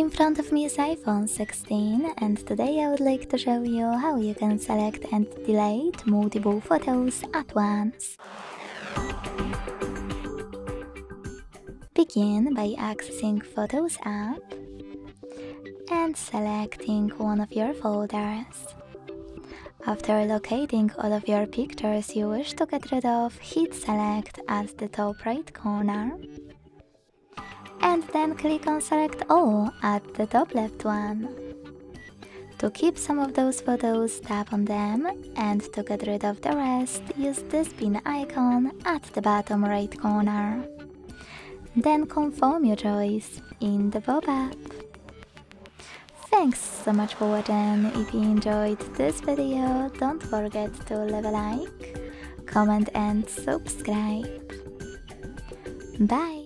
In front of me is iPhone 16 and today I would like to show you how you can select and delete multiple photos at once. Begin by accessing Photos app and selecting one of your folders. After locating all of your pictures you wish to get rid of, hit Select at the top right corner. And then click on Select All at the top left one. To keep some of those photos, tap on them, and to get rid of the rest, use this pin icon at the bottom right corner. Then confirm your choice in the pop-up. Thanks so much for watching. If you enjoyed this video, don't forget to leave a like, comment and subscribe. Bye!